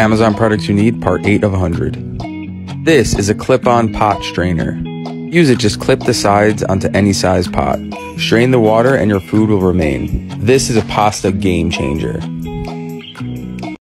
Amazon Products You Need, Part 8 of 100. This is a clip-on pot strainer. Use it, just clip the sides onto any size pot. Strain the water and your food will remain. This is a pasta game changer.